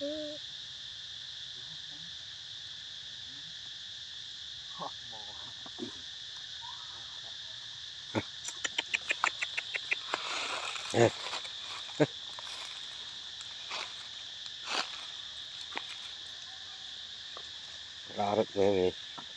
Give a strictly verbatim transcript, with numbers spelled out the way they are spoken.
Yeah. Got it, baby.